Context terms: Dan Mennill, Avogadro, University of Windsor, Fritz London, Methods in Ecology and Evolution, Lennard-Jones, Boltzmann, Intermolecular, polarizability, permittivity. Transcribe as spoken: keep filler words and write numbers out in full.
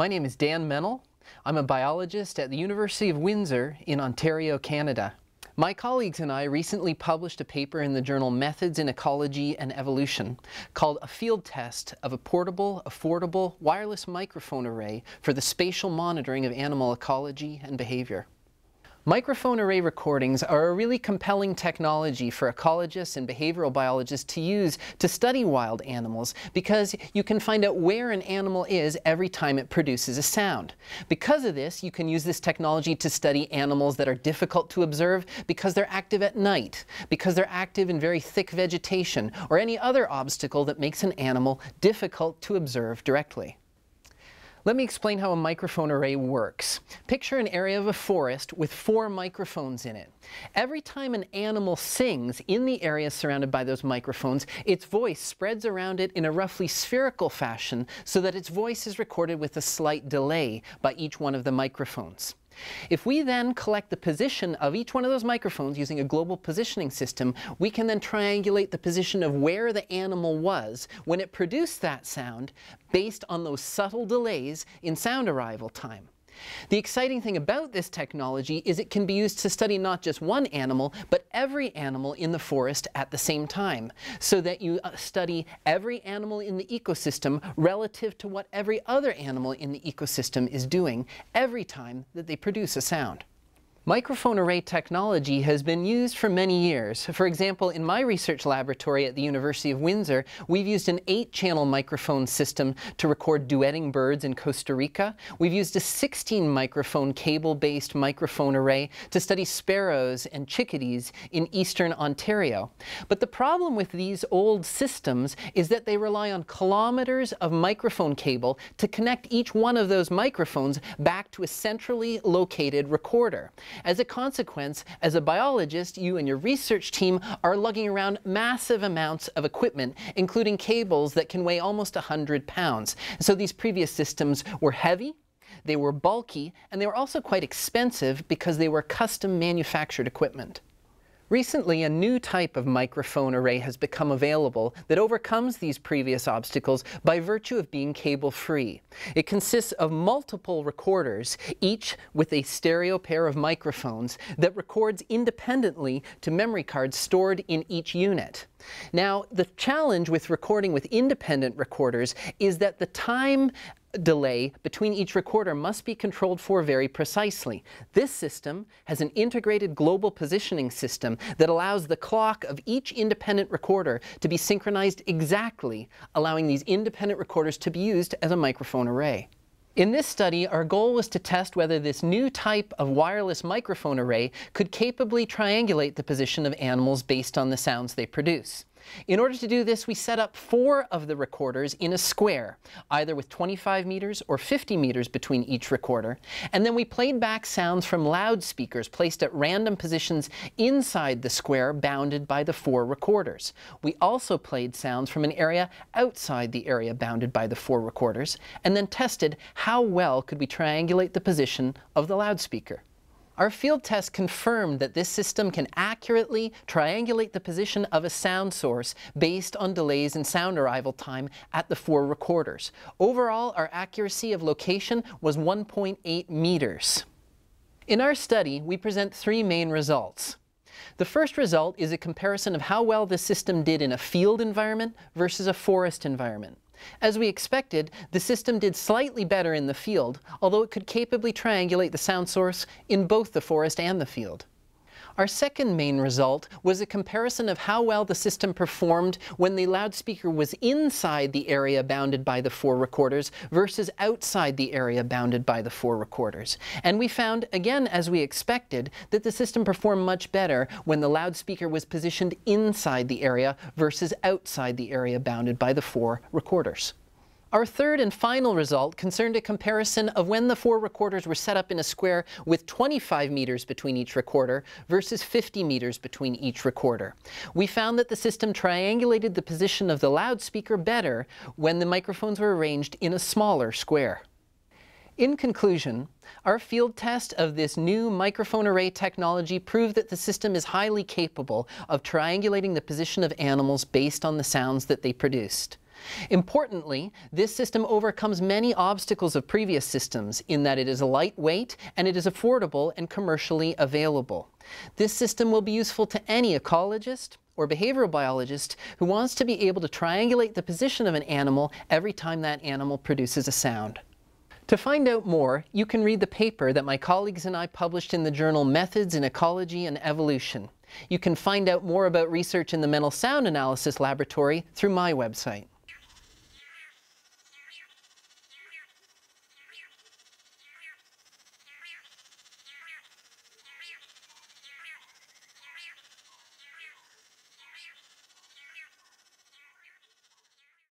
My name is Dan Mennill. I'm a biologist at the University of Windsor in Ontario, Canada. My colleagues and I recently published a paper in the journal Methods in Ecology and Evolution called A Field Test of a Portable, Affordable, Wireless Microphone Array for the Spatial Monitoring of Animal Ecology and Behavior. Microphone array recordings are a really compelling technology for ecologists and behavioral biologists to use to study wild animals because you can find out where an animal is every time it produces a sound. Because of this, you can use this technology to study animals that are difficult to observe because they're active at night, because they're active in very thick vegetation, or any other obstacle that makes an animal difficult to observe directly. Let me explain how a microphone array works. Picture an area of a forest with four microphones in it. Every time an animal sings in the area surrounded by those microphones, its voice spreads around it in a roughly spherical fashion so that its voice is recorded with a slight delay by each one of the microphones. If we then collect the position of each one of those microphones using a global positioning system, we can then triangulate the position of where the animal was when it produced that sound based on those subtle delays in sound arrival time. The exciting thing about this technology is it can be used to study not just one animal, but every animal in the forest at the same time, so that you study every animal in the ecosystem relative to what every other animal in the ecosystem is doing every time that they produce a sound. Microphone array technology has been used for many years. For example, in my research laboratory at the University of Windsor, we've used an eight channel microphone system to record duetting birds in Costa Rica. We've used a sixteen microphone cable-based microphone array to study sparrows and chickadees in eastern Ontario. But the problem with these old systems is that they rely on kilometers of microphone cable to connect each one of those microphones back to a centrally located recorder. As a consequence, as a biologist, you and your research team are lugging around massive amounts of equipment, including cables that can weigh almost one hundred pounds. So these previous systems were heavy, they were bulky, and they were also quite expensive because they were custom manufactured equipment. Recently, a new type of microphone array has become available that overcomes these previous obstacles by virtue of being cable-free. It consists of multiple recorders, each with a stereo pair of microphones that records independently to memory cards stored in each unit. Now, the challenge with recording with independent recorders is that the time delay between each recorder must be controlled for very precisely. This system has an integrated global positioning system that allows the clock of each independent recorder to be synchronized exactly, allowing these independent recorders to be used as a microphone array. In this study, our goal was to test whether this new type of wireless microphone array could capably triangulate the position of animals based on the sounds they produce. In order to do this, we set up four of the recorders in a square, either with twenty-five meters or fifty meters between each recorder, and then we played back sounds from loudspeakers placed at random positions inside the square bounded by the four recorders. We also played sounds from an area outside the area bounded by the four recorders, and then tested how well could we triangulate the position of the loudspeaker. Our field test confirmed that this system can accurately triangulate the position of a sound source based on delays in sound arrival time at the four recorders. Overall, our accuracy of location was one point eight meters. In our study, we present three main results. The first result is a comparison of how well the system did in a field environment versus a forest environment. As we expected, the system did slightly better in the field, although it could capably triangulate the sound source in both the forest and the field. Our second main result was a comparison of how well the system performed when the loudspeaker was inside the area bounded by the four recorders versus outside the area bounded by the four recorders. And we found, again as we expected, that the system performed much better when the loudspeaker was positioned inside the area versus outside the area bounded by the four recorders. Our third and final result concerned a comparison of when the four recorders were set up in a square with twenty-five meters between each recorder versus fifty meters between each recorder. We found that the system triangulated the position of the loudspeaker better when the microphones were arranged in a smaller square. In conclusion, our field test of this new microphone array technology proved that the system is highly capable of triangulating the position of animals based on the sounds that they produced. Importantly, this system overcomes many obstacles of previous systems in that it is lightweight and it is affordable and commercially available. This system will be useful to any ecologist or behavioral biologist who wants to be able to triangulate the position of an animal every time that animal produces a sound. To find out more, you can read the paper that my colleagues and I published in the journal Methods in Ecology and Evolution. You can find out more about research in the Mental Sound Analysis Laboratory through my website.